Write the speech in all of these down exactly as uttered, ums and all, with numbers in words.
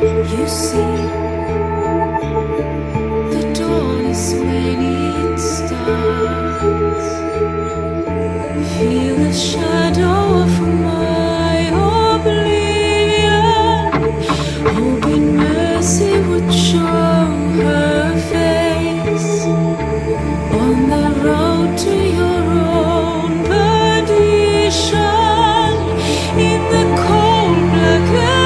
You see, the dawn is when it starts. Feel the shadow of my oblivion, hoping mercy would show her face on the road to your own perdition. In the cold black earth,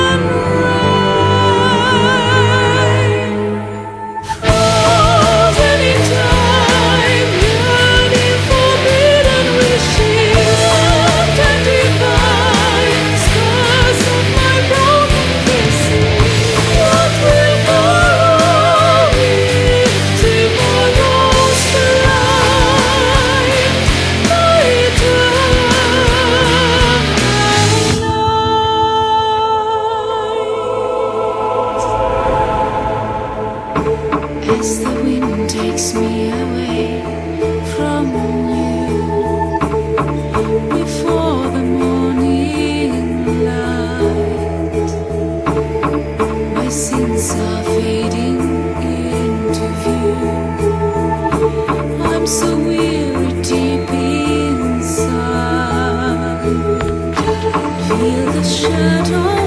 as the wind takes me away from you, before the morning light, my sins are fading into view. I'm so weary deep inside. Feel the shadow